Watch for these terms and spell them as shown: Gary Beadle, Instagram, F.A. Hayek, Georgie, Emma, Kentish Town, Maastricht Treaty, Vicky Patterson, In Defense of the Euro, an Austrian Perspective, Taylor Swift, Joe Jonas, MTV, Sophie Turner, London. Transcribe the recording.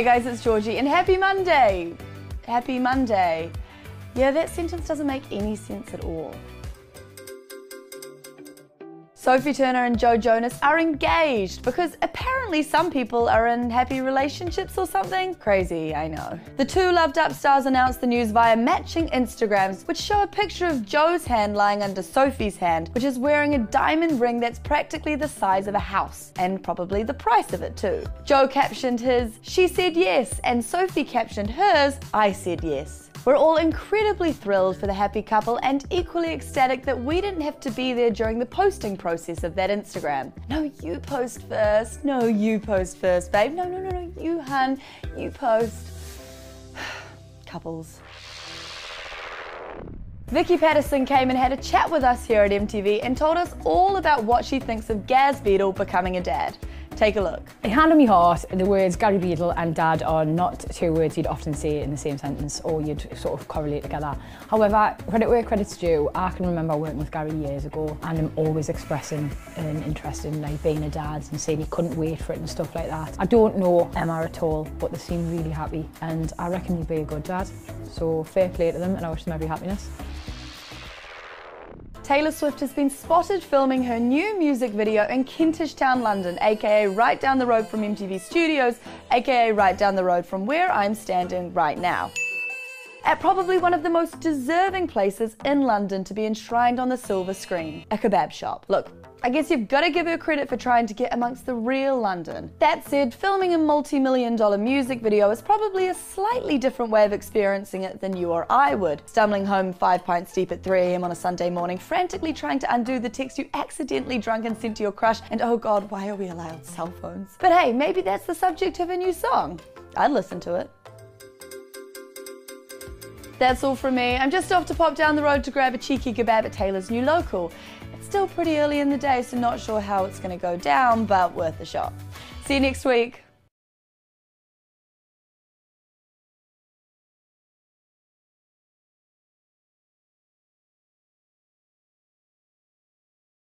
Hey guys, it's Georgie and happy Monday! Happy Monday. Yeah, that sentence doesn't make any sense at all. Sophie Turner and Joe Jonas are engaged because apparently some people are in happy relationships or something. Crazy, I know. The two loved up stars announced the news via matching Instagrams, which show a picture of Joe's hand lying under Sophie's hand, which is wearing a diamond ring that's practically the size of a house, and probably the price of it too. Joe captioned his, "She said yes," and Sophie captioned hers, "I said yes." We're all incredibly thrilled for the happy couple and equally ecstatic that we didn't have to be there during the posting process of that Instagram. No, you post first. No, you post first, babe. No, no, no, no, you, hun. You post. Couples. Vicky Patterson came and had a chat with us here at MTV and told us all about what she thinks of Gary Beadle becoming a dad. Take a look. In Hand on Me Heart, the words Gary Beadle and dad are not two words you'd often say in the same sentence or you'd sort of correlate together. However, credit where credit's due, I can remember working with Gary years ago and him always expressing an interest in like being a dad and saying he couldn't wait for it and stuff like that. I don't know Emma at all, but they seem really happy and I reckon he'd be a good dad. So fair play to them and I wish them every happiness. Taylor Swift has been spotted filming her new music video in Kentish Town, London, aka right down the road from MTV Studios, aka right down the road from where I'm standing right now. At probably one of the most deserving places in London to be enshrined on the silver screen, a kebab shop. Look, I guess you've got to give her credit for trying to get amongst the real London. That said, filming a multi-million-dollar music video is probably a slightly different way of experiencing it than you or I would. Stumbling home 5 pints deep at 3 AM on a Sunday morning, frantically trying to undo the text you accidentally drunk and sent to your crush, and oh god, why are we allowed cell phones? But hey, maybe that's the subject of a new song. I'd listen to it. That's all from me. I'm just off to pop down the road to grab a cheeky kebab at Taylor's new local. It's still pretty early in the day, so not sure how it's going to go down, but worth a shot. See you next week.